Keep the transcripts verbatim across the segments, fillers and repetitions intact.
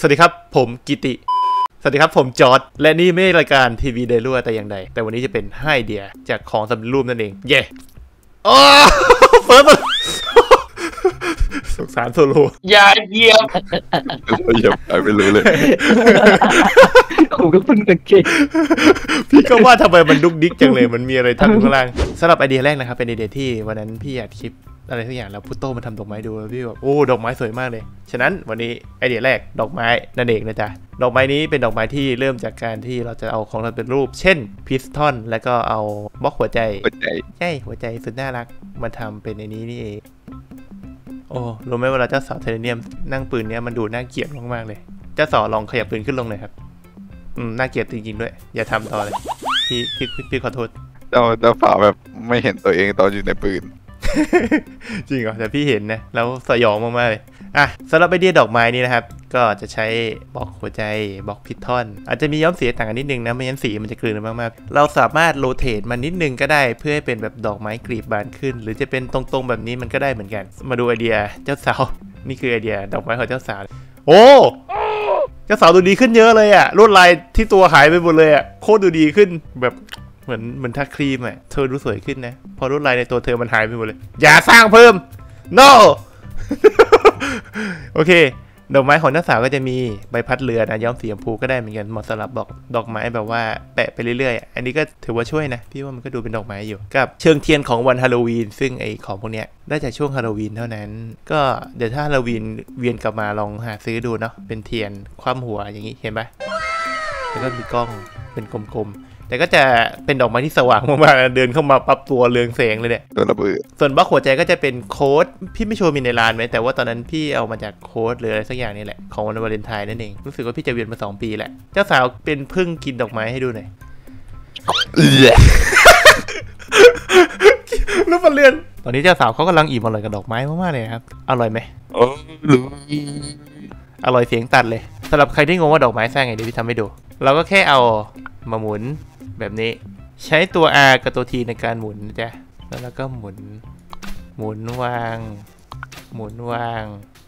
สวัสดีครับผมกิติสวัสดีครับผมจอร์จและนี่ไม่ใช่รายการทีวีเดลัวแต่อย่างใดแต่วันนี้จะเป็นไอเดียจากของสำเร็จรูปนั่นเองเย่โอ้เฟิร์สสงสารโซโลอย่าเยี่ยมเยี่ยมหายไปเลยเลยผมก็เพิ่งสังเกตพี่ก็ว่าทำไมมันดุกดิกจังเลยมันมีอะไรทำข้างล่างสำหรับไอเดียแรกนะครับเป็นไอเดียที่วันนั้นพี่อัดคลิปอะไรทุกอย่างแล้วพุตโต้มาทำดอกไม้ดูพี่แบบโอ้ดอกไม้สวยมากเลยฉะนั้นวันนี้ไอเดียแรกดอกไม้นั่นเองนะจ๊ะดอกไม้นี้เป็นดอกไม้ที่เริ่มจากการที่เราจะเอาของเราเป็นรูปเช่นพิสตอนแล้วก็เอาบล็อกหัวใจใช่หัวใจสุดน่ารักมาทำเป็นในนี้นี่เองโอ้รู้ไหมเวลาเจ้าสาวเทเลเนียมนั่งปืนเนี้ยมันดูน่าเกลียดมากๆเลยเจ้าสาวลองขยับปืนขึ้นลงหน่อยครับอืมน่าเกลียดจริงๆด้วยอย่าทำต่อเลยพี่พี่พี่ขอโทษเราเราฝ่าแบบไม่เห็นตัวเองตอนอยู่ในปืนจริงเหรอแต่พี่เห็นนะแล้วสยองมากๆเลยอ่ะสำหรับไอเดียดอกไม้นี่นะครับก็จะใช้บล็อกหัวใจบล็อกพิททอนอาจจะมีย้อมสีต่างกันนิดนึงนะไม่งั้นสีมันจะกลืนกันมากๆเราสามารถโรเตทมันนิดนึงก็ได้เพื่อให้เป็นแบบดอกไม้กลีบบานขึ้นหรือจะเป็นตรงๆแบบนี้มันก็ได้เหมือนกันมาดูไอเดียเจ้าสาวนี่คือไอเดียดอกไม้ของเจ้าสาวโอ้เจ้าสาวดูดีขึ้นเยอะเลยอ่ะลวดลายที่ตัวหายไปหมดเลยอ่ะโคตรดูดีขึ้นแบบเหมือนเหมือนทาครีมอ่ะเธอดูสวยขึ้นนะพอลวดลายในตัวเธอมันหายไปหมดเลยอย่าสร้างเพิ่ม no โอเคดอกไม้ของเจ้าสาวก็จะมีใบพัดเรือนะย้อมสีชมพูก็ได้เหมือนกันเหมาะสำหรับดอกดอกไม้แบบว่าแปะไปเรื่อยๆอันนี้ก็ถือว่าช่วยนะพี่ว่ามันก็ดูเป็นดอกไม้อยู่กับเชิงเทียนของวันฮาโลวีนซึ่งไอของพวกเนี้ยได้จากช่วงฮาโลวีนเท่านั้นก็เดี๋ยวถ้าฮาโลวีนเวียนกลับมาลองหาซื้อดูเนาะเป็นเทียนคว่ำหัวอย่างนี้เห็นไหมแล้วก็มีกล้องเป็นกลมๆแต่ก็จะเป็นดอกไม้ที่สว่างมากๆเดินเข้ามาปรับตัวเรืองแสงเลยเนี่ยตัวระเบิดส่วนบล็อกหัวใจก็จะเป็นโค้ดพี่ไม่โชว์มีในร้านไหมแต่ว่าตอนนั้นพี่เอามาจากโค้ดหรืออะไรสักอย่างนี่แหละของวันวาเลนไทน์นั่นเองรู้สึกว่าพี่จะเวียนมาสองปีแหละเจ้าสาวเป็นพึ่งกินดอกไม้ให้ดูหน่อยรูปบอลเลื่อนตอนนี้เจ้าสาวเขากำลังอิ่มอร่อยกับดอกไม้มากๆเลยครับอร่อยไหมอร่อยอร่อยเสียงตัดเลยสำหรับใครที่งงว่าดอกไม้สร้างไงเดี๋ยวพี่ทำให้ดูเราก็แค่เอามาหมุนแบบนี้ใช้ตัว R กับตัว T ในการหมุนนะจ๊ะแล้วเราก็หมุนหมุนวางหมุนวาง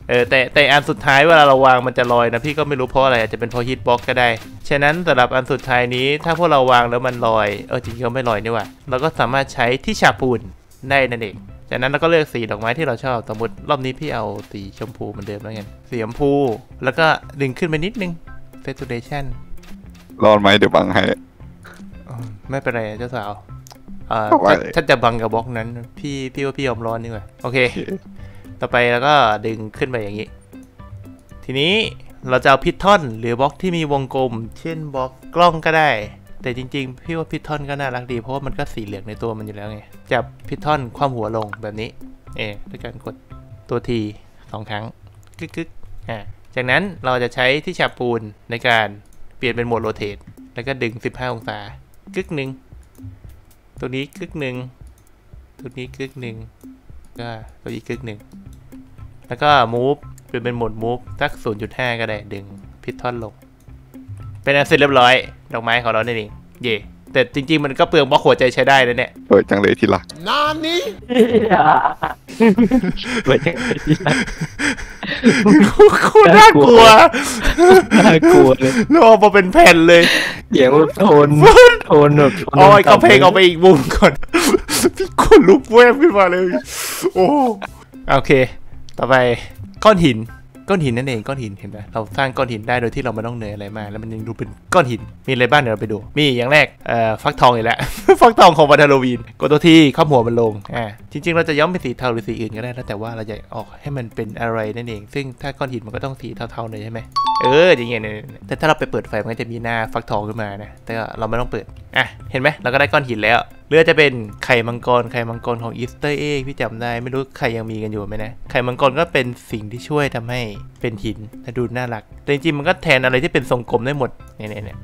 เออแต่แต่อันสุดท้ายเวลาเราวางมันจะลอยนะพี่ก็ไม่รู้เพราะอะไรอาจจะเป็นเพราะฮิตบ็อกก็ได้ฉะนั้นสำหรับอันสุดท้ายนี้ถ้าพวกเราวางแล้วมันลอยเออจริงๆก็ไม่ลอยนี่ว่าเราก็สามารถใช้ที่ฉาบปูนได้นั่นเองจากนั้นเราก็เลือกสีดอกไม้ที่เราชอบสมมติรอบนี้พี่เอาสีชมพูเหมือนเดิมแล้วกันสีชมพูแล้วก็ดึงขึ้นไปนิดนึงเซตูเรชั่นรอดไหมเดี๋ยวบังให้ไม่เป็นไรเจ้าสาวถ้าจะบังกับบล็อกนั้นพี่พี่ว่าพี่ยอมร้อนดีกว่าโอเคต่อไปแล้วก็ดึงขึ้นไปอย่างนี้ทีนี้เราจะเอาพิททอนหรือบล็อกที่มีวงกลมเช่นบล็อกกล้องก็ได้แต่จริงๆพี่ว่าพิททอนก็น่ารักดีเพราะว่ามันก็สีเหลืองในตัวมันอยู่แล้วไงจับพิททอนคว่ำหัวลงแบบนี้เออด้วยการกดตัวทีสองครั้งกึ๊กกึ๊กอ่าจากนั้นเราจะใช้ที่ฉาบปูนในการเปลี่ยนเป็นโหมดโรเตทแล้วก็ดึงสิบห้าองศากึกหนึ่งตัวนี้กึกหนึ่งตัวนี้กึกหนึ่งก็ตัวอีกกึกหนึ่งแล้วก็มูฟเป็นเป็นโหมดมูฟสัก ศูนย์จุดห้า ก็ได้ดึงพิททอนลงเป็นอันเสร็จเรียบร้อยดอกไม้ของเราเนี่ยเย่แต่จริงๆมันก็เปลืองบล็อกหัวใจใช้ได้นะเนี่ยเปิดจังเลยทีละนานนี้เปิดจังเลยทีละคุณน่ากลัวน่ากลัวเลยรอมาเป็นแผ่นเลยเดี๋ยวโทนโทนแบบอ๋อเอาเพลงเอาไปอีกมุมก่อนพี่คนลุกแวบขึ้นมาเลยโอ้โอเคต่อไปก้อนหินก้อนหินนั่นเองก้อนหินเห็นไหมเราสร้างก้อนหินได้โดยที่เราไม่ต้องเนยอะไรมากแล้วมันยังดูเป็นก้อนหินมีอะไรบ้างเดี๋ยวเราไปดูมีอย่างแรกเอ่อฟักทองอีกแล้วฟักทองของวันฮาโลวีนกดตัวที่ข้อมหัวมันลงอ่าจริงๆเราจะย้อมเป็นสีเทาหรือสีอื่นก็ได้แล้วแต่ว่าเราจะออกให้มันเป็นอะไรนั่นเองซึ่งถ้าก้อนหินมันก็ต้องสีเทาๆหน่อยใช่ไหมเอออย่างเงี้ยแต่ถ้าเราไปเปิดไฟมันก็จะมีหน้าฟักทองขึ้นมานะแต่เราไม่ต้องเปิดอ่ะเห็นไหมเราก็ได้ก้อนหินแล้วเรือจะเป็นไข่มังกรไข่มังกรของอีสเตอร์เอ็กพี่จำได้ไม่รู้ไข่ยังมีกันอยู่ไหมนะไข่มังกรก็เป็นสิ่งที่ช่วยทำให้เป็นหินและดูน่ารักแต่จริงๆมันก็แทนอะไรที่เป็นทรงกลมได้หมดเนี่ยเนี่ย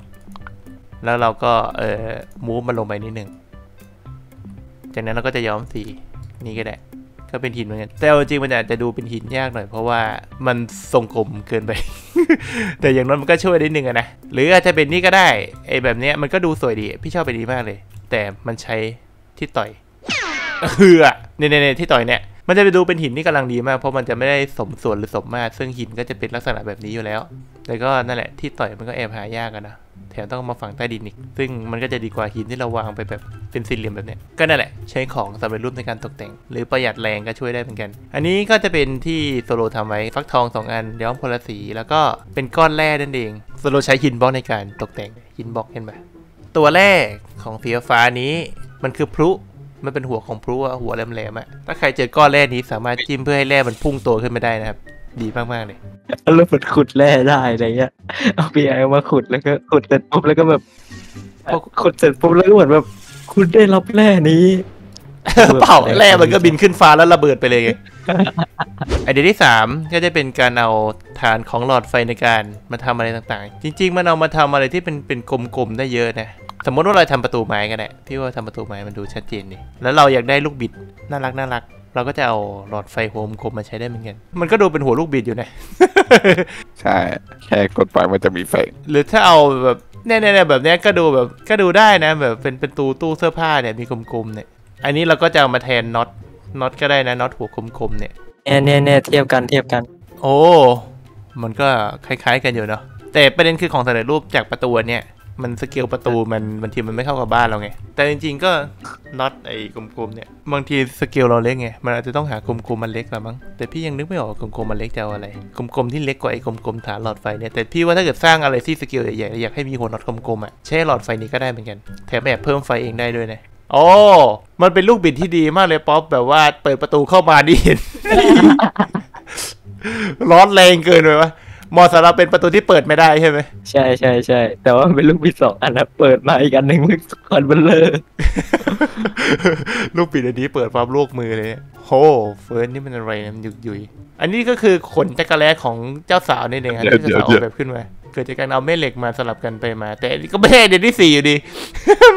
แล้วเราก็เอ่อมูฟมันลงไปนิดหนึ่งจากนั้นเราก็จะย้อมสีนี่ก็ได้ก็เป็นหินเหมือนกันแต่จริงมันอาจจะดูเป็นหินยากหน่อยเพราะว่ามันทรงกลมเกินไป แต่อย่างนั้นมันก็ช่วยได้หนึ่งนะหรืออาจจะเป็นนี่ก็ได้ไอ้แบบเนี้ยมันก็ดูสวยดีพี่ชอบเป็นดีมากเลยแต่มันใช้ที่ต่อยเฮือเนี่ยเนี่ยที่ต่อยเนี่ยมันจะไปดูเป็นหินที่กำลังดีมากเพราะมันจะไม่ได้สมส่วนหรือสมมาตรซึ่งหินก็จะเป็นลักษณะแบบนี้อยู่แล้ว แต่ก็นั่นแหละที่ต่อยมันก็แอบหายากกันนะแถมต้องมาฝังใต้ดินอีกซึ่งมันก็จะดีกว่าหินที่เราวางไปแบบเป็นสี่เหลี่ยมแบบเนี้ยก็นั่นแหละใช้ของสำเร็จรูปในการตกแต่งหรือประหยัดแรงก็ช่วยได้เหมือนกันอันนี้ก็จะเป็นที่โซโลทำไว้ฟักทองสองอันย้อมคนละสีแล้วก็เป็นก้อนแร่นั่นเองโซโลใช้หินบล็อกในการตกแต่งหินบล็อกเห็นไหมตัวแรกของสีฟ้านี้มันคือพลุมันเป็นหัวของพลุหัวแหลมๆอ่ะถ้าใครเจอก้อนแร่นี้สามารถจิ้มเพื่อให้แร่มันพุ่งตัวขึ้นมาได้นะครับดีมากๆเลยแล้วเราขุดแร่ได้อะไรเงี้ยเอาปีไอมาขุดแล้วก็ขุดเสร็จปุ๊บแล้วก็แบบพอขุดเสร็จปุ๊บแล้วก็เหมือนแบบคุณได้รับแร่นี้เปล่าแร่มันก็บินขึ้นฟ้าแล้วระเบิดไปเลยไอเดียที่สามก็จะเป็นการเอาฐานของหลอดไฟในการมาทำอะไรต่างๆจริงๆมันเอามาทำอะไรที่เป็นเป็นกลมๆได้เยอะนะสมมติว่าเราทำประตูไม้กันแหละพี่ว่าทำประตูไม้มันดูชัดเจนดิแล้วเราอยากได้ลูกบิดน่ารักน่ารักเราก็จะเอาหลอดไฟหัวกลมมาใช้ได้เหมือนกันมันก็ดูเป็นหัวลูกบิดอยู่นะใช่แค่กดไปมันจะมีไฟหรือถ้าเอาแบบแน่ๆแบบนี้ก็ดูแบบก็ดูได้นะแบบเป็นเป็นตู้ตู้เสื้อผ้าเนี่ยมีกลมๆเนี่ยอันนี้เราก็จะเอามาแทนน็อตน็อตก็ได้นะน็อตหัวคมๆเนี่ยแน่ๆเทียบกันเทียบกันโอ้มันก็คล้ายๆกันอยู่เนาะแต่ประเด็นคือของสำเร็จรูปจากประตูเนี่ยมันสเกลประตูมันบางทีมันไม่เข้ากับบ้านเราไงแต่จริงๆก็น็อตไอ้กลมๆเนี่ยบางทีสเกลเราเล็กไงมันอาจจะต้องหากลมๆมันเล็กละมั้งแต่พี่ยังนึกไม่ออกกลมๆมันเล็กจะเอาอะไรกลมๆที่เล็กกว่าไอ้กลมๆฐานหลอดไฟเนี่ยแต่พี่ว่าถ้าเกิดสร้างอะไรที่สเกลใหญ่ๆอยากให้มีหัวน็อตกลมๆอ่ะใช้หลอดไฟนี้ก็ได้เหมือนกันแถมแอบเพิ่มไฟเองได้ด้วยนะโอ้มันเป็นลูกบิดที่ดีมากเลยป๊อปแบบว่าเปิดประตูเข้ามานี่เห็นร้อนแรงเกินไปวะมอสเราเป็นประตูที่เปิดไม่ได้ใช่ไหมใช่ใช่ใช่แต่ว่าเป็นลูกบิดสองอันนะเปิดมาอีกอันหนึ่งมันคอนเบลเลอร์ลูกบิดอันนี้เปิดความโลกมือเลยโหเฟิร์นนี่มันอะไรนะยุยยุยอันนี้ก็คือขนจักรแลของเจ้าสาวนี่เองครับที่เจ้าสาวเอาแบบขึ้นมาเกิดจากการเอาแม่เหล็กมาสลับกันไปมาแต่ก็ไม่ใช่เด่นที่สี่อยู่ดี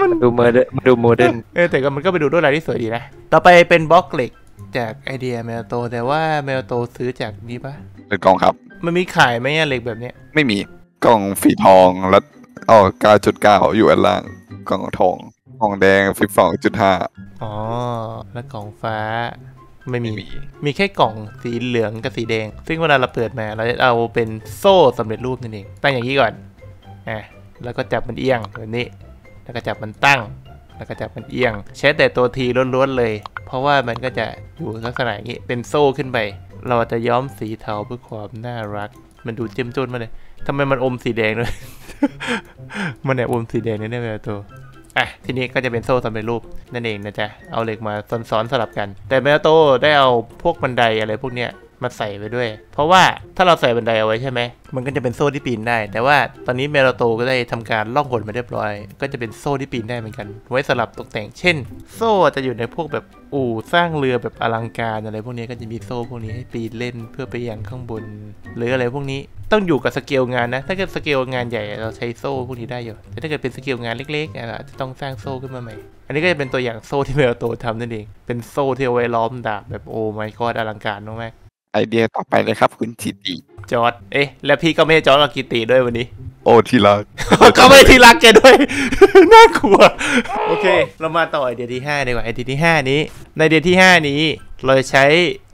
มันดูโมเดิร์นดูโมเดิร์นเออแต่ก็มันก็ไปดูด้วยลายที่สวยดีนะต่อไปเป็นบล็อกเหล็กจากไอเดียแมวโตแต่ว่าแมวโตซื้อจากนี้ปะเป็นกองครับมันมีขายไหมเนี่ยเหล็กแบบเนี้ยไม่มีกล่องฝีทองแล้วอ๋อเก้าจุดเก้าอยู่อันล่างกล่องทองกล่องแดงสิบสองจุดห้าอ๋อแล้วกล่องฟ้าไม่มีมีแค่กล่องสีเหลืองกับสีแดงซึ่งเวลาเราเปิดมาเราจะเอาเป็นโซ่สำเร็จรูปนั่นเองตั้งอย่างนี้ก่อนอ่ะแล้วก็จับมันเอียงแบบนี้แล้วก็จับมันตั้งแล้วก็จับมันเอียงใช้แต่ตัวทีล้วนๆเลยเพราะว่ามันก็จะอยู่ลักษณะอย่างนี้เป็นโซ่ขึ้นไปเราจะย้อมสีเทาเพื่อความน่ารักมันดูเจ้มจนมาเลยทำไมมันอมสีแดงเลยมันแอบอมสีแดงนี่ได้ไหมตัวอ่ะทีนี้ก็จะเป็นโซ่สำเร็จรูปนั่นเองนะจ๊ะเอาเหล็กมาซ้อนๆสลับกันแต่แมวโตได้เอาพวกบันไดอะไรพวกเนี้ยมาใส่ไปด้วยเพราะว่าถ้าเราใส่บันไดเอาไว้ใช่ไหมมันก็จะเป็นโซ่ที่ปีนได้แต่ว่าตอนนี้แมวโตก็ได้ทำการล่องหนมาเรียบร้อยก็จะเป็นโซ่ที่ปีนได้เหมือนกันไว้สลับตกแต่งเช่นโซ่จะอยู่ในพวกแบบอู่สร้างเรือแบบอลังการอะไรพวกนี้ก็จะมีโซ่พวกนี้ให้ปีนเล่นเพื่อไปยังข้างบนหรืออะไรพวกนี้ต้องอยู่กับสเกลงานนะถ้าเกิดสเกลงานใหญ่เราใช้โซ่พวกนี้ได้อยู่แต่ถ้าเกิดเป็นสเกลงานเล็กๆเราจะต้องสร้างโซ่ขึ้นมาใหม่อันนี้ก็จะเป็นตัวอย่างโซ่ที่แมวโตทำนั่นเองเป็นโซ่ที่เอาไว้ล้อมดาบแบบโอ้ไมค์ก็อลังการมากไอเดียต่อไปเลยครับคุณจิติจอร์ดเอ๊ะแล้วพี่ก็ไม่จอร์ดกับกิติด้วยวันนี้โอ้ที่รักก็ไม่ที่รักแกด้วยน่ากลัวโอเคเรามาต่อไอเดียที่ห้าดีกว่าไอเดียที่ห้านี้ในไอเดียที่ห้านี้เราใช้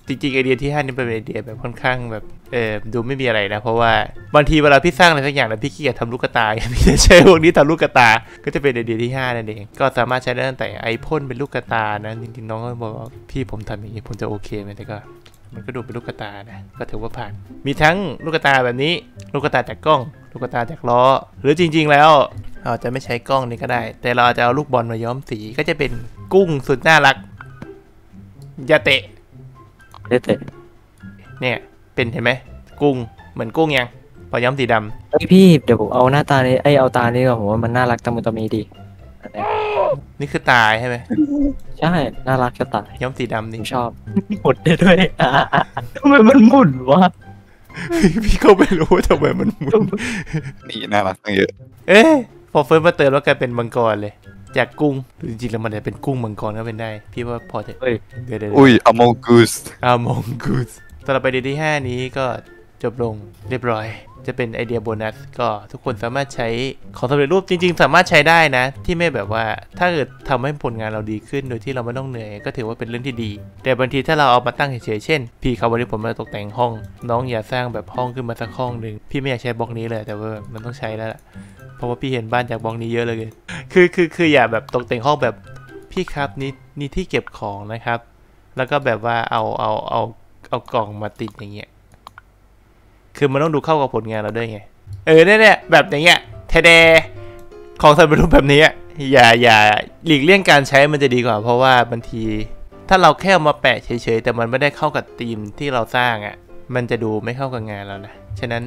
จริงๆไอเดียที่ห้านี้เป็นไอเดียแบบค่อนข้างแบบเออดูไม่มีอะไรนะเพราะว่าบางทีเวลาพี่สร้างอะไรสักอย่างแล้วพี่ขี้เกียจทำลูกกระตาพี่จะใช้พวกนี้ทำลูกกระตาก็จะเป็นไอเดียที่ห้านั่นเองก็สามารถใช้ได้ตั้งแต่ไอพ่นเป็นลูกกระตานะจริงๆน้องก็บอกว่าพี่ผมทำอย่างนี้ผมจะโอเคไหมแต่ก็มันก็ดูเป็นลูกตานะก็ถือว่าผ่านมีทั้งลูกตาแบบนี้ลูกตาจากกล้องลูกตาจากล้อหรือจริงๆแล้วเราจะไม่ใช้กล้องนี้ก็ได้แต่เราจะเอาลูกบอลมาย้อมสีก็จะเป็นกุ้งสุดน่ารักอย่าเตะอย่าเตะเนี่ยเป็นเห็นไหมกุ้งเหมือนกุ้งยังพอย้อมสีดำเฮ้ยพี่เดี๋ยวผมเอาหน้าตานี้ไอเอาตานี้ก็ผมว่ามันน่ารักตะมุตะมีดีนี่คือตายใช่ไหมใช่น่ารักจะตายย้อมสีดำนี่ชอบหมดได้ด้วยทำไมมันหมุนวะพี่ก็ไม่รู้ว่าทำไมมันหมุนนี่น่ารักตั้งเยอะเอ๊ะพอเฟิร์นมาเติมแล้วกลายเป็นมังกรเลยจากกุ้งจริงๆแล้วมันจะเป็นกุ้งมังกรก็เป็นได้พี่ว่าพอเถอะเดี๋ยวเดี๋ยวอุ้ยอมองกูสอมองกูสสำหรับไอเดียที่ห้านี้ก็จบลงเรียบร้อย จะเป็นไอเดียโบนัสก็ทุกคนสามารถใช้ของสำเร็จรูปจริงๆสามารถใช้ได้นะที่ไม่แบบว่าถ้าเกิดทำให้ผลงานเราดีขึ้นโดยที่เราไม่ต้องเหนื่อยก็ถือว่าเป็นเรื่องที่ดีแต่บางทีถ้าเราเอามาตั้งเฉยๆเช่นพี่เขาวันนี้ผมมาตกแต่งห้องน้องอย่าสร้างแบบห้องขึ้นมาสักห้องหนึ่งพี่ไม่อยากใช้บล็อกนี้เลยแต่ว่ามันต้องใช้แล้วเพราะว่าพี่เห็นบ้านจากบล็อกนี้เยอะเลยคือคือคืออย่าแบบตกแต่งห้องแบบพี่ครับนี่นี่ที่เก็บของนะครับแล้วก็แบบว่าเอาเอาเอาเอากล่องมาติดอย่างเงี้ยคือมันต้องดูเข้ากับผลงานเราด้วยไงเออเนี่ยแบบอย่างเงี้ยแทเดของสำเร็จรูปแบบนี้อย่าอย่าหลีกเลี่ยงการใช้มันจะดีกว่าเพราะว่าบางทีถ้าเราแค่มาแปะเฉยๆแต่มันไม่ได้เข้ากับธีมที่เราสร้างอ่ะมันจะดูไม่เข้ากับงานเรานะฉะนั้น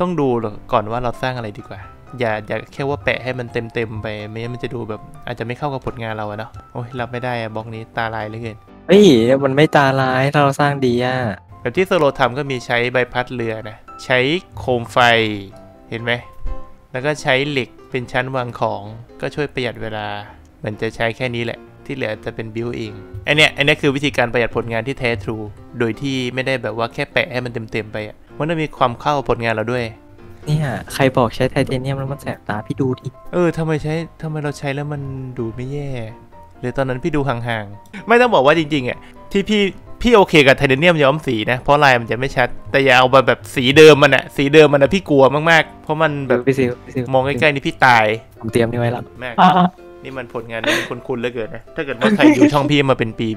ต้องดูก่อนว่าเราสร้างอะไรดีกว่าอย่าอย่าแค่ว่าแปะให้มันเต็มๆไปไม่งั้นมันจะดูแบบอาจจะไม่เข้ากับผลงานเราอะเนาะโอ้ยรับไม่ได้อะบล็อกนี้ตาลายเหลือเกินเฮ้ยมันไม่ตาลายเราสร้างดีอะแบบที่โซโลทำก็มีใช้ใบพัดเรือนะใช้โคมไฟเห็นไหมแล้วก็ใช้เหล็กเป็นชั้นวางของก็ช่วยประหยัดเวลาเหมือนจะใช้แค่นี้แหละที่เหลือจะเป็นบิวเองอันเนี้ยอันนี้คือวิธีการประหยัดผลงานที่แท้ทรูโดยที่ไม่ได้แบบว่าแค่แปะให้มันเต็มๆไปอ่ะมันต้องมีความเข้าผลงานเราด้วยเนี่ยใครบอกใช้ไทเทเนียมแล้วมันแสบตาพี่ดูดิเออทำไมใช้ทำไมเราใช้แล้วมันดูไม่แย่หรือตอนนั้นพี่ดูห่างๆไม่ต้องบอกว่าจริงๆอ่ะที่พี่พี่โอเคกับไทเทเนียมย้อมสีนะเพราะลายมันจะไม่ชัดแต่อย่าเอามาแบบสีเดิมมันอะสีเดิมมันอะพี่กลัวมากๆเพราะมันแบบมองใกล้ๆนี่พี่ตายผมเตรียมนี่ไว้แล้วแม่นี่มันผลงานนี่มันคุ้นๆเหลือเกินนะถ้าเกิดว่าใครอยู่ช่องพี่มาเป็นปี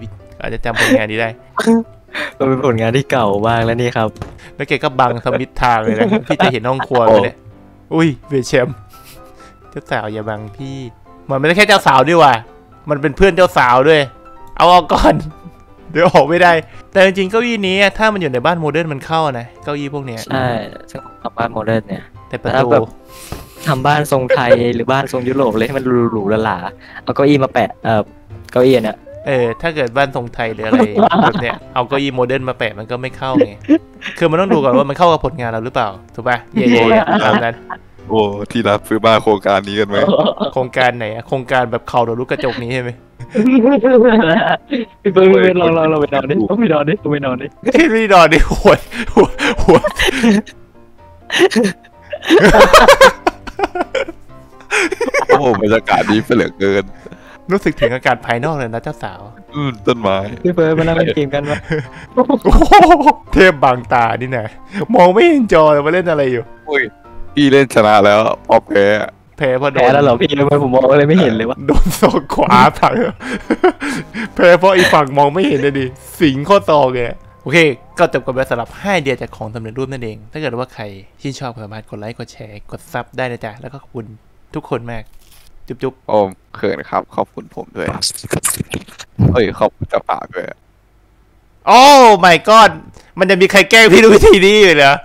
อาจจะจำผลงานนี้ได้มันเป็นผลงานที่เก่ามากแล้วนี่ครับแล้วแกก็บังสมิธทางเลยนะพี่จะเห็นห้องครัวเลยเนี่ยอุ้ยเวชเชมเจ้าสาวอย่าบังพี่มันไม่ได้แค่เจ้าสาวด้วยว่ะมันเป็นเพื่อนเจ้าสาวด้วยเอาออกก่อนเดี๋ยวออกไม่ได้แต่จริงๆเก้าอี้นี้ถ้ามันอยู่ในบ้านโมเดิร์นมันเข้านะเก้าอี้พวกเนี้ยใช่ซึ่งทำบ้านโมเดิร์นเนี่ยแต่ประตูทำบ้านทรงไทยหรือบ้านทรงยุโรปเลยให้มันหรูหราเอาเก้าอี้มาแปะเออเก้าอี้เนี่ยเออถ้าเกิดบ้านทรงไทยหรืออะไรแบบเนี้ยเอาเก้าอี้โมเดิร์นมาแปะมันก็ไม่เข้าไงคือมันต้องดูก่อนว่ามันเข้ากับผลงานเราหรือเปล่าถูกป่ะเย่ๆตามนั้นโอ้ที่รับซื้อบ้านโครงการนี้กันไหมโครงการไหนอะโครงการแบบเข่าโดนลูกกระจกนี้ใช่ไหมไปลองลองเราไปนอนดิต้องไปนอนดิต้องไปนอนดิไม่นอนดิหัวหัวหัวโอ้บรรยากาศดีเปลือกเกินรู้สึกถึงอากาศภายนอกเลยนะเจ้าสาวอืมต้นไม้พี่เฟิร์สมานั่งเล่นเกมกันวะเทพบางตานี่นะมองไม่เห็นจอเลยว่าเล่นอะไรอยู่พี่เล่นชนะแล้วออกแพ้แพ้เพราะโดนแล้วเหรอพี่เลยผมมองอะไรไม่เห็นเลยวะโดนศอกขวาถังแพ้เพราะอีฝั่งมองไม่เห็นเลยดิสิงข้อต่อแกโอเคก็จบกันไปสำหรับห้าไอเดียจากของสำเร็จรูปนั่นเองถ้าเกิดว่าใครชื่นชอบสามารถกดไลค์กดแชร์กดซับได้นะจ๊ะแล้วก็ขอบคุณทุกคนมากจุ๊บจุ๊บโอมเขินครับขอบคุณผมด้วยเฮ้ยขอบจะปากด้วยโอ้ my god มันจะมีใครแกล้งพี่ด้วยวิธีนี้อยู่เหรอ